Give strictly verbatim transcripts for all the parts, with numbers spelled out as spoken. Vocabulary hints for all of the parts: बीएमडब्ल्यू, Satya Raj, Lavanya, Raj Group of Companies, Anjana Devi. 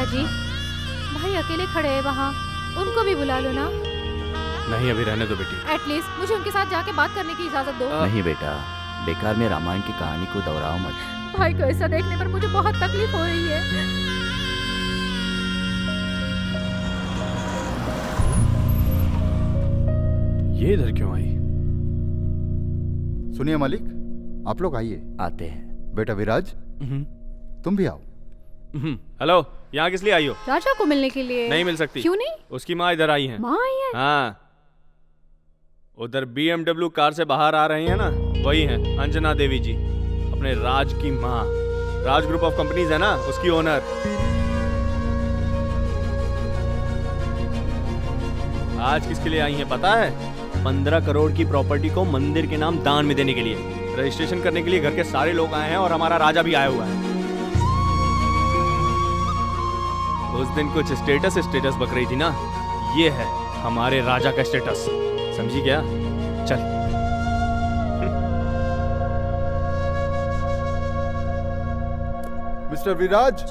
पिताजी, भाई अकेले खड़े हैं वहाँ, उनको भी बुला लो ना। नहीं अभी रहने दो बेटी। एटलीस्ट मुझे उनके साथ जाके बात करने की इजाजत दो। नहीं बेटा, बेकार में रामायण की कहानी को दोहराओ मत। भाई को ऐसा देखने पर मुझे बहुत तकलीफ हो रही है। ये इधर क्यों आई? सुनिए मालिक, आप लोग आइए। आते हैं। बेटा विराज, तुम भी आओ। हेलो, यहाँ किस लिए आई हो? राजा को मिलने के लिए। नहीं मिल सकती। क्यों नहीं? उसकी माँ इधर आई है। माँ आई है? हाँ। उधर बीएमडब्ल्यू कार से बाहर आ रही है ना, वही है अंजना देवी जी, अपने राज की माँ। राज ग्रुप ऑफ कंपनीज है ना, उसकी ओनर। आज किसके लिए आई है पता है? पंद्रह करोड़ की प्रॉपर्टी को मंदिर के नाम दान में देने के लिए। रजिस्ट्रेशन करने के लिए घर के सारे लोग आए हैं और हमारा राजा भी आया हुआ है। उस दिन कुछ स्टेटस स्टेटस बक रही थी ना, ये है हमारे राजा का स्टेटस, समझी क्या? चल। मिस्टर विराज,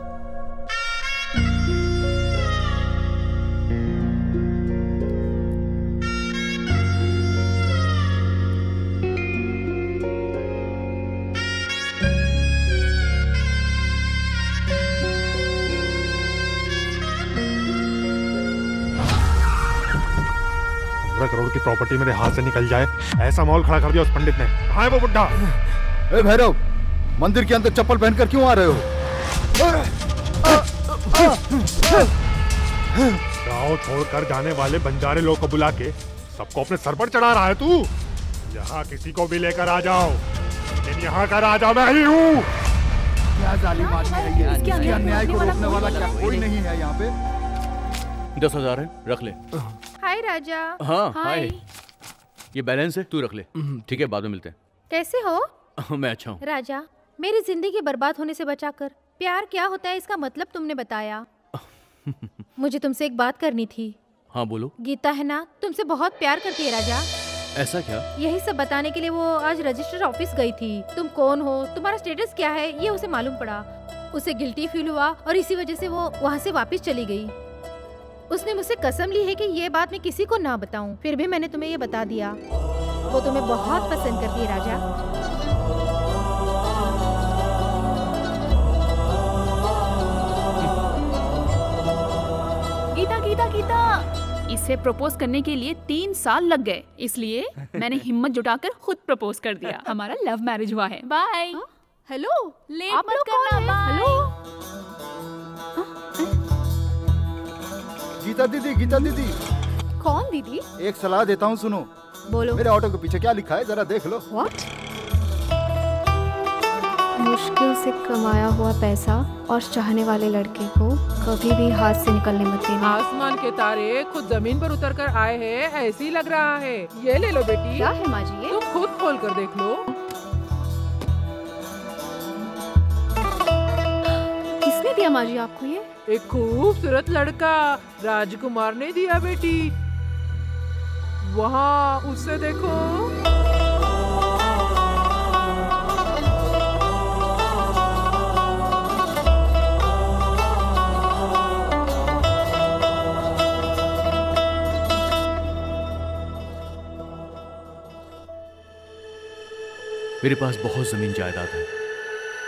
करोड़ की प्रॉपर्टी मेरे हाथ से निकल जाए, ऐसा माहौल खड़ा कर दिया उस पंडित ने। कहाँ है वो बुड्ढा? ए भैरव, मंदिर के अंदर चप्पल पहनकर क्यों आ रहे हो? गांव छोड़कर जाने वाले बंजारे लोग को बुला के सबको अपने सर पर चढ़ा रहा है तू। यहाँ किसी को भी लेकर आ जाओ, लेकिन यहाँ का राजा मैं ही हूँ। क्या जालिम आदमी है ये, अन्याय को रोकने वाला क्या कोई नहीं है यहाँ पे? दस हजार है, रख ले। हाय राजा। हाँ हाय, ये बैलेंस है, तू रख ले। ठीक है, बाद में मिलते हैं। कैसे हो? मैं अच्छा हूँ। राजा, मेरी जिंदगी बर्बाद होने से बचाकर प्यार क्या होता है इसका मतलब तुमने बताया। मुझे तुमसे एक बात करनी थी। हाँ बोलो। गीता है ना, तुमसे बहुत प्यार करती है राजा। ऐसा क्या? यही सब बताने के लिए वो आज रजिस्टर ऑफिस गयी थी। तुम कौन हो, तुम्हारा स्टेटस क्या है, ये उसे मालूम पड़ा। उसे गिल्टी फील हुआ और इसी वजह से वो वहाँ से वापिस चली गयी। उसने मुझसे कसम ली है कि ये बात मैं किसी को ना बताऊं, फिर भी मैंने तुम्हें ये बता दिया। वो तुम्हें बहुत पसंद करती है राजा। गीता गीता गीता, इसे प्रपोज करने के लिए तीन साल लग गए, इसलिए मैंने हिम्मत जुटाकर खुद प्रपोज कर दिया। हमारा लव मैरिज हुआ है। बाय। हेलो, लेट मत करना। बाय। गीता दीदी, गीता दीदी। कौन दीदी? एक सलाह देता हूँ, सुनो। बोलो। मेरे ऑटो के पीछे क्या लिखा है जरा देख लो। What? मुश्किल से कमाया हुआ पैसा और चाहने वाले लड़के को कभी भी हाथ से निकलने मत देना। आसमान के तारे खुद जमीन पर उतर कर आए हैं, ऐसे ही लग रहा है। ये ले लो बेटी। क्या है माँ जी? तुम खुद खोल कर देख लो। किसने दिया माँ जी आपको ये? एक खूबसूरत लड़का राजकुमार ने दिया बेटी। वहाँ उससे देखो। मेरे पास बहुत जमीन जायदाद है,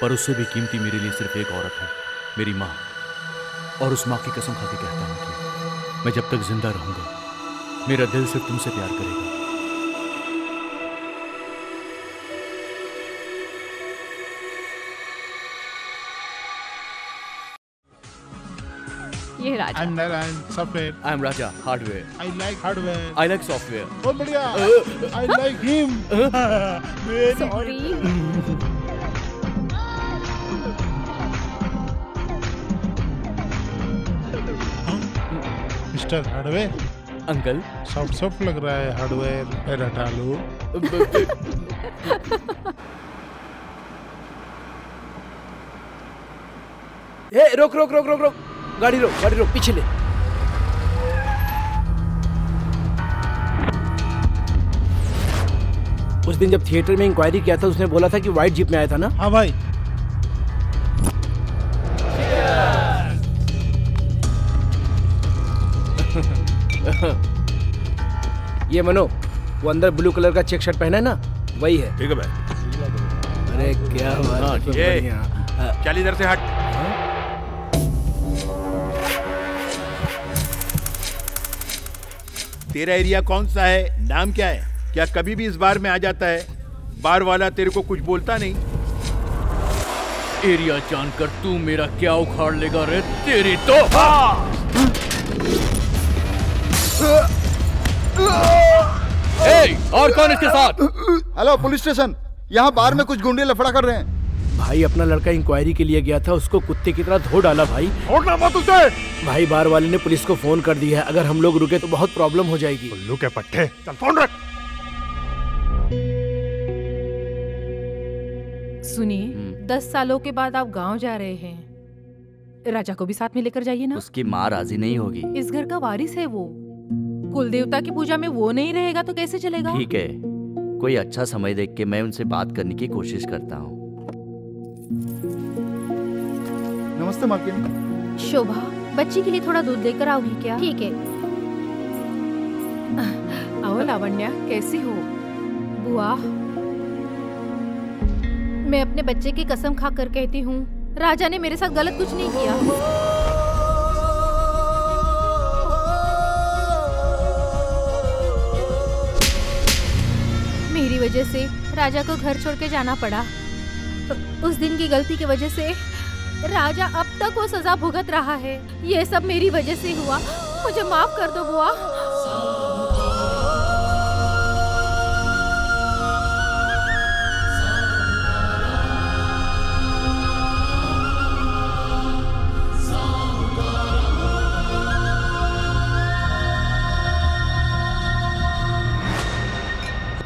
पर उससे भी कीमती मेरे लिए सिर्फ एक औरत है, मेरी माँ। और उस माँ की कसम खा के कहता हूँ कि मैं जब तक जिंदा रहूंगा, मेरा दिल सिर्फ तुमसे प्यार करेगा। ये राजा। अंदर I am software. I am Raja hardware. I like hardware. I like software. बहुत बढ़िया। I like him. Sorry. Hardware uncle, soft soft लग रहा है हार्डवेयर, हटा लो। ए, रोक रोक रोक रोक रोक, गाड़ी रोक, गाड़ी रोक, पीछे ले। उस दिन जब थिएटर में इंक्वायरी किया था, उसने बोला था कि व्हाइट जीप में आया था ना? हाँ भाई। ये मनो, वो अंदर ब्लू कलर का चेक शर्ट पहना है ना, वही है। ठीक है भाई। अरे क्या बात है, चल इधर से हट। तेरा एरिया कौन सा है, नाम क्या है? क्या कभी भी इस बार में आ जाता है? बार वाला तेरे को कुछ बोलता नहीं? एरिया जानकर तू मेरा क्या उखाड़ लेगा रे, तेरी तो। ए, और कौन इसके साथ? हेलो पुलिस स्टेशन, यहाँ बार में कुछ गुंडे लफड़ा कर रहे हैं। भाई अपना लड़का इंक्वायरी के लिए गया था, उसको कुत्ते की तरह धो डाला भाई। छोड़ना मत उसे। भाई बार वाले ने पुलिस को फोन कर दिया है, अगर हम लोग रुके तो बहुत प्रॉब्लम हो जाएगी। उल्लू के पट्टे, चल फोन रख। सुनिए, दस सालों के बाद आप गांव जा रहे हैं, राजा को भी साथ में लेकर जाइए ना। उसकी माँ राजी नहीं होगी, इस घर का वारिस है वो। कुल देवता की पूजा में वो नहीं रहेगा तो कैसे चलेगा? ठीक है, कोई अच्छा समय देख के मैं उनसे बात करने की कोशिश करता हूँ। नमस्ते मार्किन। शोभा, बच्ची के लिए थोड़ा दूध लेकर आओगी क्या? ठीक है। आओ लावण्या, कैसी हो? बुआ, मैं अपने बच्चे की कसम खाकर कहती हूँ, राजा ने मेरे साथ गलत कुछ नहीं किया। मेरी वजह से राजा को घर छोड़ के जाना पड़ा। उस दिन की गलती की वजह से राजा अब तक वो सजा भुगत रहा है। ये सब मेरी वजह से हुआ, मुझे माफ कर दो बुआ।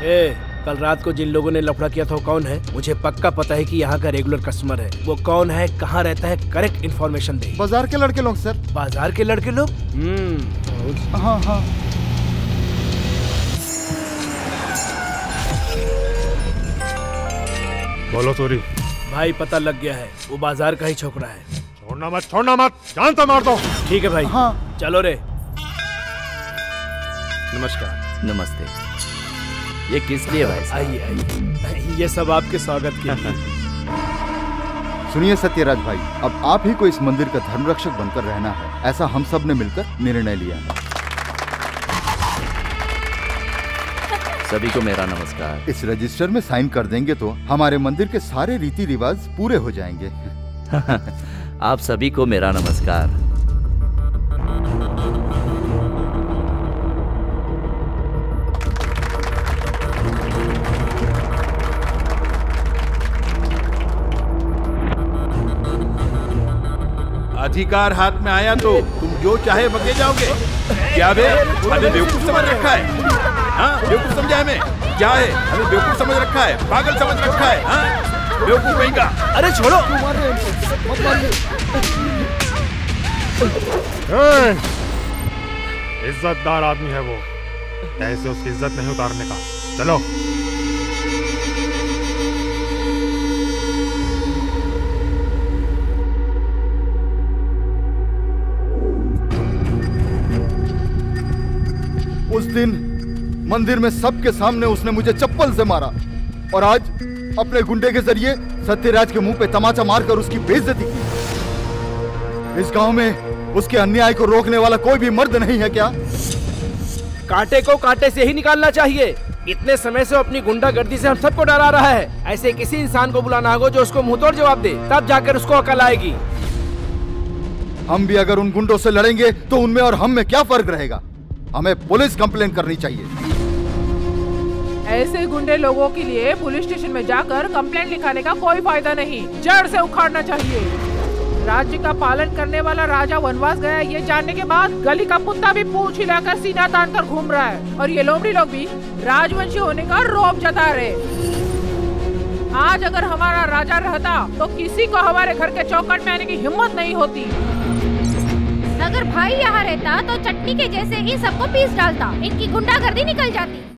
ए, कल रात को जिन लोगों ने लफड़ा किया था वो कौन है? मुझे पक्का पता है कि यहाँ का रेगुलर कस्टमर है। वो कौन है, कहाँ रहता है, करेक्ट इन्फॉर्मेशन दे। बाजार के लड़के लोग सर। बाजार के लड़के लोग? हम्म, हाँ हाँ। बोलो सॉरी। भाई पता लग गया है, वो बाजार का ही छोकरा है। छोड़ना मत, छोड़ना मत, जानता मार दो। ठीक है भाई, हाँ। चलो रे। नमस्कार। नमस्ते। ये किस लिए भाई? आइए आइए, ये सब आपके स्वागत के लिए। सुनिए सत्यराज भाई, अब आप ही को इस मंदिर का धर्मरक्षक बनकर रहना है, ऐसा हम सब ने मिलकर निर्णय लिया है। सभी को मेरा नमस्कार। इस रजिस्टर में साइन कर देंगे तो हमारे मंदिर के सारे रीति रिवाज पूरे हो जाएंगे। आप सभी को मेरा नमस्कार। अधिकार हाथ में आया तो तुम जो चाहे बगे जाओगे। क्या बे, हमें बेवकूफ समझ रखा है? हाँ, बेवकूफ समझा हमें। क्या है, हमें बेवकूफ समझ रखा है, पागल समझ रखा है। हाँ, बेवकूफ कहीं का। अरे छोड़ो। इज्जतदार आदमी है वो, ऐसे उसकी इज्जत नहीं उतारने का। चलो। उस दिन मंदिर में सबके सामने उसने मुझे चप्पल से मारा और आज अपने गुंडे के जरिए सत्यराज के मुंह पे तमाचा मारकर उसकी बेइज्जती की। इस गांव में उसके अन्याय को रोकने वाला कोई भी मर्द नहीं है क्या? कांटे को कांटे से ही निकालना चाहिए। इतने समय से अपनी गुंडागर्दी से हम सबको डरा रहा है। ऐसे किसी इंसान को बुलाना होगा जो उसको मुंह तोड़ जवाब दे, तब जाकर उसको अकल आएगी। हम भी अगर उन गुंडों से लड़ेंगे तो उनमें और हम में क्या फर्क रहेगा? हमें पुलिस कंप्लेन करनी चाहिए। ऐसे गुंडे लोगों के लिए पुलिस स्टेशन में जाकर कंप्लेन लिखाने का कोई फायदा नहीं, जड़ से उखाड़ना चाहिए। राज्य का पालन करने वाला राजा वनवास गया, ये जानने के बाद गली का कुत्ता भी पूंछ हिलाकर सीना तान कर घूम रहा है, और ये लोमड़ी लोग भी राजवंशी होने का रौब जता रहे। आज अगर हमारा राजा रहता तो किसी को हमारे घर के चौखट में आने की हिम्मत नहीं होती। अगर भाई यहाँ रहता तो चटनी के जैसे इन सबको पीस डालता, इनकी गुंडागर्दी निकल जाती।